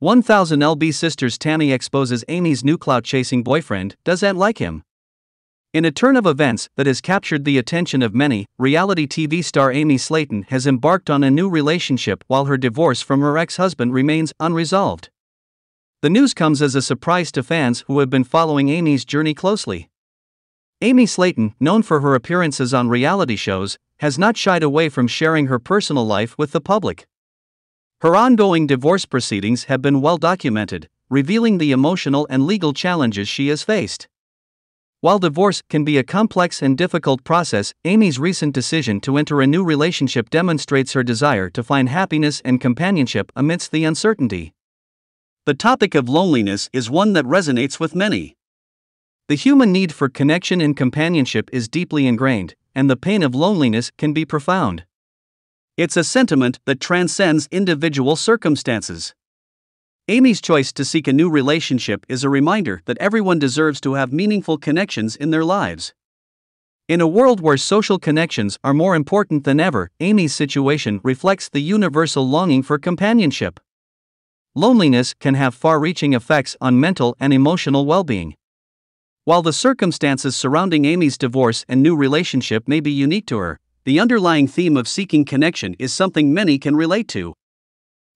1000-Lb.Sisters Tammy exposes Amy's new clout-chasing boyfriend doesn't like him. In a turn of events that has captured the attention of many, reality TV star Amy Slaton has embarked on a new relationship while her divorce from her ex-husband remains unresolved. The news comes as a surprise to fans who have been following Amy's journey closely. Amy Slaton, known for her appearances on reality shows, has not shied away from sharing her personal life with the public. Her ongoing divorce proceedings have been well documented, revealing the emotional and legal challenges she has faced. While divorce can be a complex and difficult process, Amy's recent decision to enter a new relationship demonstrates her desire to find happiness and companionship amidst the uncertainty. The topic of loneliness is one that resonates with many. The human need for connection and companionship is deeply ingrained, and the pain of loneliness can be profound. It's a sentiment that transcends individual circumstances. Amy's choice to seek a new relationship is a reminder that everyone deserves to have meaningful connections in their lives. In a world where social connections are more important than ever, Amy's situation reflects the universal longing for companionship. Loneliness can have far-reaching effects on mental and emotional well-being. While the circumstances surrounding Amy's divorce and new relationship may be unique to her, the underlying theme of seeking connection is something many can relate to.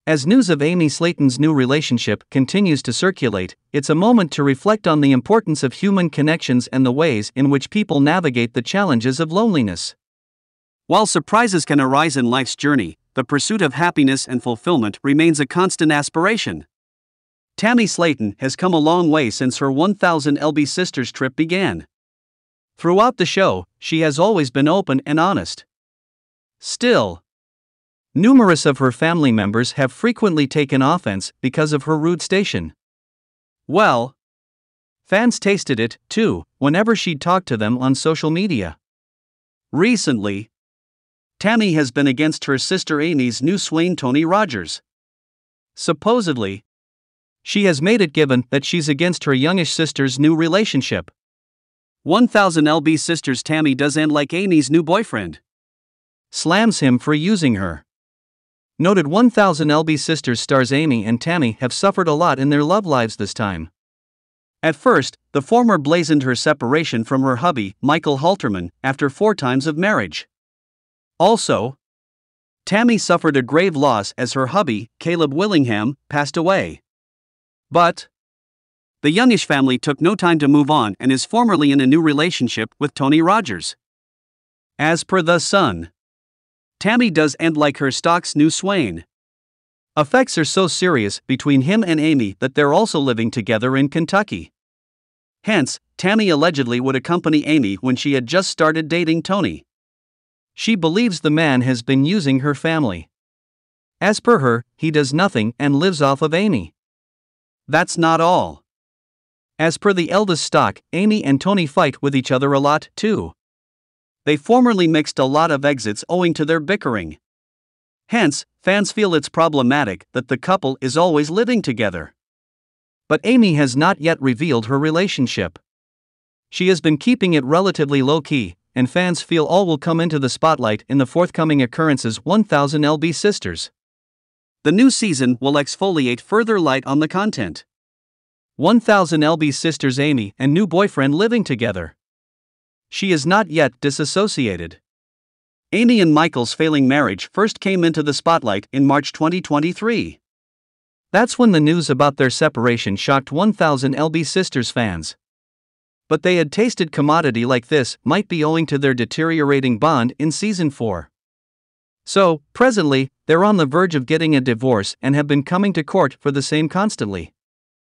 As news of Amy Slaton's new relationship continues to circulate, it's a moment to reflect on the importance of human connections and the ways in which people navigate the challenges of loneliness. While surprises can arise in life's journey, the pursuit of happiness and fulfillment remains a constant aspiration. Tammy Slaton has come a long way since her 1000-Lb.Sisters trip began. Throughout the show, she has always been open and honest. Still, numerous of her family members have frequently taken offense because of her rude station. Well, fans tasted it, too, whenever she talked to them on social media. Recently, Tammy has been against her sister Amy's new swain Tony Rodgers. Supposedly, she has made it given that she's against her youngish sister's new relationship. 1000-Lb.Sisters Tammy doesn't like Amy's new boyfriend. Slams him for using her. Noted 1000-Lb.Sisters stars Amy and Tammy have suffered a lot in their love lives this time. At first, the former blazoned her separation from her hubby, Michael Halterman, after 4 times of marriage. Also, Tammy suffered a grave loss as her hubby, Caleb Willingham, passed away. But the youngish family took no time to move on and is formerly in a new relationship with Tony Rodgers. As per The Sun, Tammy doesn't like her stock's new swain. Effects are so serious between him and Amy that they're also living together in Kentucky. Hence, Tammy allegedly would accompany Amy when she had just started dating Tony. She believes the man has been using her family. As per her, he does nothing and lives off of Amy. That's not all. As per the eldest stock, Amy and Tony fight with each other a lot, too. They formerly mixed a lot of exits owing to their bickering. Hence, fans feel it's problematic that the couple is always living together. But Amy has not yet revealed her relationship. She has been keeping it relatively low-key, and fans feel all will come into the spotlight in the forthcoming occurrences 1000-Lb.Sisters. The new season will exfoliate further light on the content. 1000-Lb.Sisters Amy and new boyfriend living together. She is not yet disassociated. Amy and Michael's failing marriage first came into the spotlight in March 2023. That's when the news about their separation shocked 1000-Lb.Sisters fans. But they had tasted commodity like this might be owing to their deteriorating bond in season 4. So, presently, they're on the verge of getting a divorce and have been coming to court for the same constantly.